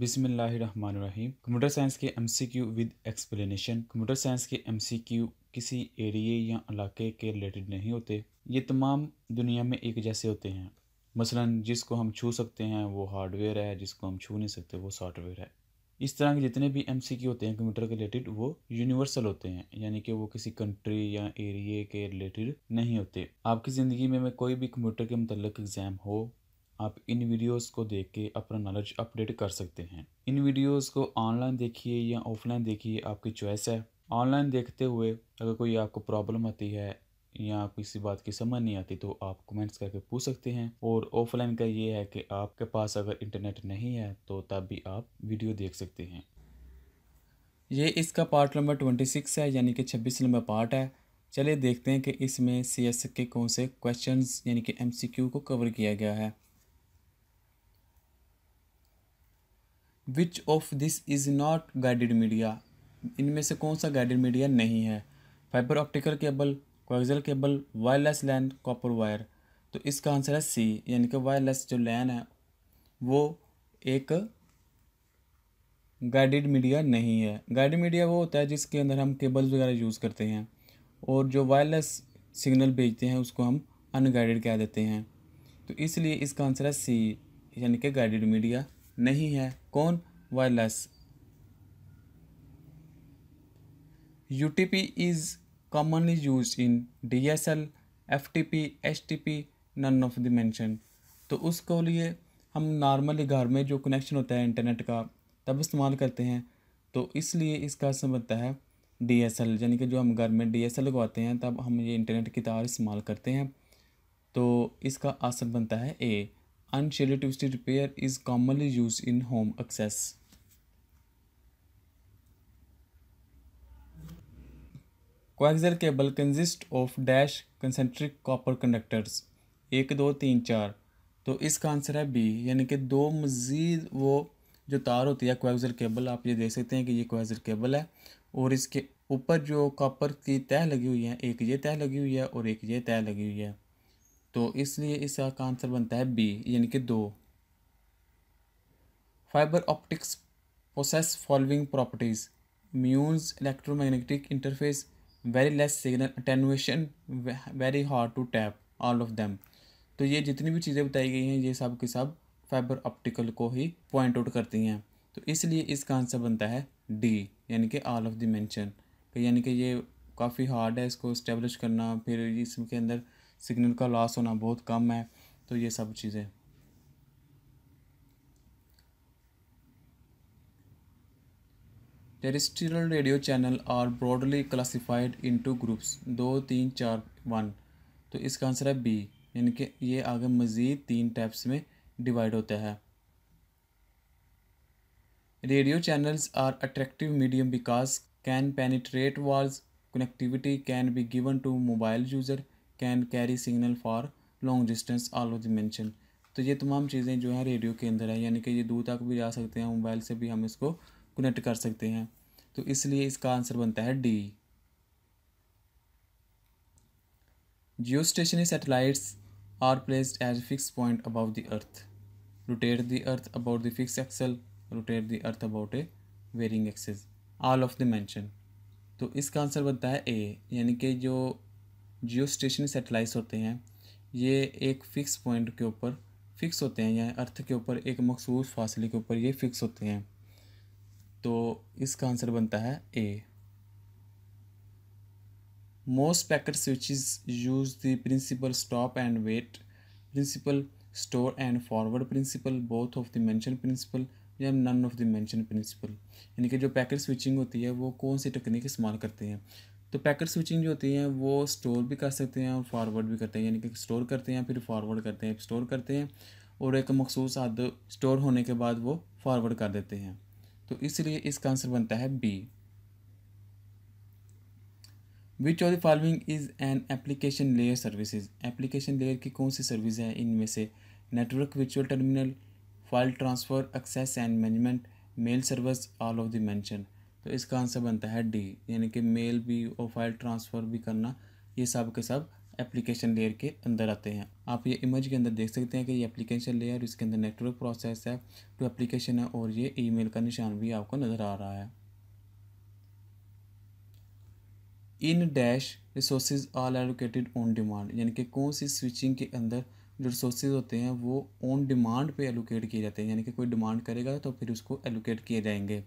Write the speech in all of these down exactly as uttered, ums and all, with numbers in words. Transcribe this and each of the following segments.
बिस्मिल्लाहिर्रहमानिर्रहीम। Computer science के MCQ with explanation. Computer science के एमसीक्यू किसी एरिए या इलाके के रिलेटेड नहीं होते, ये तमाम दुनिया में एक जैसे होते हैं। मसलन जिसको हम छू सकते हैं वो हार्डवेयर है, जिसको हम छू नहीं सकते वो सॉफ्टवेयर है। इस तरह के जितने भी एमसीक्यू होते हैं कंप्यूटर के रिलेटेड वो यूनिवर्सल होते हैं, यानी कि वो किसी कंट्री या एरिए के रिलेटेड नहीं होते। आपकी ज़िंदगी में, में कोई भी कंप्यूटर के मुतल्लिक़ एग्ज़ाम हो, आप इन वीडियोस को देख के अपना नॉलेज अपडेट कर सकते हैं। इन वीडियोस को ऑनलाइन देखिए या ऑफलाइन देखिए, आपकी चॉइस है। ऑनलाइन देखते हुए अगर कोई आपको प्रॉब्लम आती है या किसी बात की समझ नहीं आती तो आप कमेंट्स करके पूछ सकते हैं। और ऑफलाइन का ये है कि आपके पास अगर इंटरनेट नहीं है तो तब भी आप वीडियो देख सकते हैं। ये इसका पार्ट नंबर ट्वेंटी सिक्स है, यानी कि छब्बीस नंबर पार्ट है। चलिए देखते हैं कि इसमें सी एस के कौन से क्वेश्चन यानी कि एम सी क्यू को कवर किया गया है। Which of this is not guided media, इनमें से कौन सा गाइडेड मीडिया नहीं है। Fibre optical cable, coaxial cable, wireless LAN, copper wire. तो इसका आंसर है सी, यानी कि वायरलेस जो लैन है वो एक गाइडेड मीडिया नहीं है। गाइडेड मीडिया वो होता है जिसके अंदर हम केबल्स वगैरह यूज़ करते हैं, और जो वायरलेस सिग्नल भेजते हैं उसको हम अनगाइडेड कह देते हैं। तो इसलिए इसका आंसर है सी, यानी कि गाइडेड मीडिया नहीं है। कौन? Wireless. UTP is commonly use in DSL, FTP, HTP, none of the mention. तो उसको लिए हम नॉर्मली घर में जो कनेक्शन होता है इंटरनेट का तब इस्तेमाल करते हैं, तो इसलिए इसका समझता है डीएसएल, यानी कि जो हम घर में डीएसएल लगवाते हैं तब हम ये इंटरनेट की तार इस्तेमाल करते हैं। तो इसका आंसर बनता है A. Unshielded twisted pair is commonly use in home access. Coaxial cable consist of dash concentric copper conductors, एक दो तीन चार। तो इसका आंसर है बी, यानी कि दो मज़ीद वो जो तार होती है कोएक्सियल केबल, आप ये देख सकते हैं कि ये कोएक्सियल केबल है और इसके ऊपर जो कॉपर की तह लगी हुई है, एक ये तह लगी हुई है और एक ये तह लगी हुई है, तो इसलिए इसका आंसर बनता है बी, यानी कि दो। Fibre optics possess following properties, म्यून्स electromagnetic interface, very less signal attenuation, very hard to tap, all of them. तो ये जितनी भी चीज़ें बताई गई हैं ये सब के सब फाइबर ऑप्टिकल को ही पॉइंट आउट करती हैं, तो इसलिए इसका आंसर बनता है डी, यानी कि ऑल ऑफ द मेंशन। यानी कि ये काफ़ी हार्ड है इसको इस्टेब्लिश करना, फिर इसके अंदर सिग्नल का लॉस होना बहुत कम है, तो ये सब चीज़ें। Terrestrial radio channel are broadly classified into groups दो तीन चार वन। तो इसका आंसर है बी, यानी कि ये आगे मज़ीद तीन टाइप्स में डिवाइड होता है। Radio channels are attractive medium because can penetrate walls, connectivity can be given to mobile user, can carry signal for long distance, all of the mention. तो ये तमाम चीज़ें जो है रेडियो के अंदर है, यानी कि ये दूर तक भी जा सकते हैं, मोबाइल से भी हम इसको कनेक्ट कर सकते हैं, तो इसलिए इसका आंसर बनता है D. Geostationary satellites are placed as fix point about the earth, rotate the earth about the fix axle, rotate the earth about a varying axis, all of the mention. तो इसका answer बनता है ए, यानी कि जो जियो stationery satellites होते हैं ये एक फ़िक्स पॉइंट के ऊपर फिक्स होते हैं, या अर्थ के ऊपर एक मखसूस फासले के ऊपर ये फिक्स होते हैं, तो इसका आंसर बनता है A. Most packet switches use the principle stop and wait principle, store and forward principle, both of the mention principle या none of the mention principle. यानी कि जो पैकेट स्विचिंग होती है वो कौन सी टेक्निक इस्तेमाल करते हैं, तो पैकेट स्विचिंग जो होती है वो स्टोर भी कर सकते हैं और फॉरवर्ड भी करते हैं, यानी कि स्टोर करते हैं फिर फॉरवर्ड करते हैं, स्टोर करते हैं और एक मखसूस हद स्टोर होने के बाद वो फॉरवर्ड कर देते हैं, तो इसलिए इसका आंसर बनता है B. Which of the following is an application layer services, application layer की कौन सी सर्विस है, इनमें से network virtual terminal, file transfer, access and management, mail service, all of the mention. तो इसका आंसर बनता है डी, यानी कि मेल भी और फाइल ट्रांसफ़र भी करना ये सब के सब एप्लीकेशन लेयर के अंदर आते हैं। आप ये इमेज के अंदर देख सकते हैं कि ये एप्लीकेशन लेयर, इसके अंदर नेटवर्क प्रोसेस है, टू एप्लीकेशन है और ये ईमेल का निशान भी आपको नज़र आ रहा है। In dash resources all allocated on demand, यानी कि कौन सी स्विचिंग के अंदर जो रिसोर्सेज होते हैं वो ऑन डिमांड पे एलोकेट किए जाते हैं, यानी कि कोई डिमांड करेगा तो फिर उसको एलोकेट किए जाएंगे।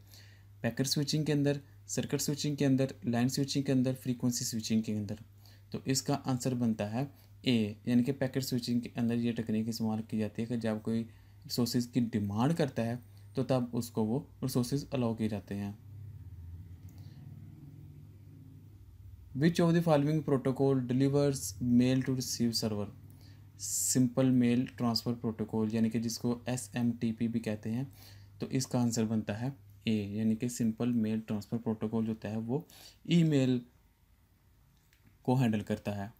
पैकेट स्विचिंग के अंदर, सर्किट स्विचिंग के अंदर, लाइन स्विचिंग के अंदर, फ्रीक्वेंसी स्विचिंग के अंदर। तो इसका आंसर बनता है ए, यानी कि पैकेट स्विचिंग के अंदर ये टेक्निक इस्तेमाल की जाती है कि जब कोई रिसोर्सेज की डिमांड करता है तो तब उसको वो रिसोर्सेज अलाउ किए जाते हैं। Which of the following protocol delivers mail to receive server, simple mail transfer protocol, यानी कि जिसको एस एम टी पी भी कहते हैं। तो इसका आंसर बनता है ए, यानी कि सिंपल मेल ट्रांसफ़र प्रोटोकॉल जो होता है वो ईमेल को हैंडल करता है।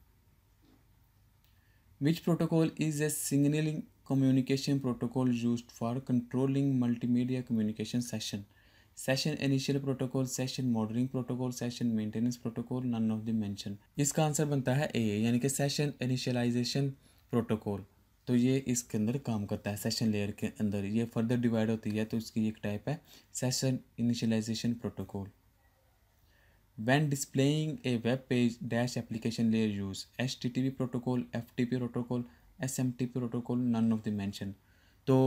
Which protocol is a signalling communication protocol used for controlling multimedia communication session, session initial protocol, session modelling protocol, session maintenance protocol, none of the mention. इसका answer बनता है ए, यानी कि सेशन इनिशियलाइजेशन प्रोटोकॉल। तो ये इसके अंदर काम करता है, सेशन लेयर के अंदर ये फर्दर डिवाइड होती है, तो इसकी एक टाइप है session initialisation protocol. When displaying a web page dash application layer use H T T P protocol, F T P protocol, S M T P protocol, none of the mention. तो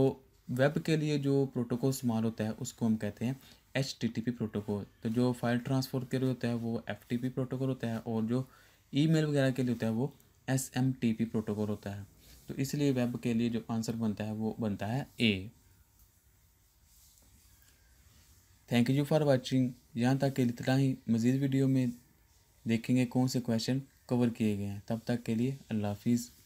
web के लिए जो protocol इस्तेमाल होता है उसको हम कहते हैं H T T P protocol. तो जो फाइल ट्रांसफर के लिए होता है वो एफ टी पी प्रोटोकॉल होता है और जो ई मेल वगैरह के लिए होता है वो S M T P protocol होता है। तो इसलिए वेब के लिए जो आंसर बनता है वो बनता है A. Thank you for watching. यहाँ तक के लिए इतना ही, मज़ीद वीडियो में देखेंगे कौन से क्वेश्चन कवर किए गए हैं। तब तक के लिए अल्लाह हाफिज़।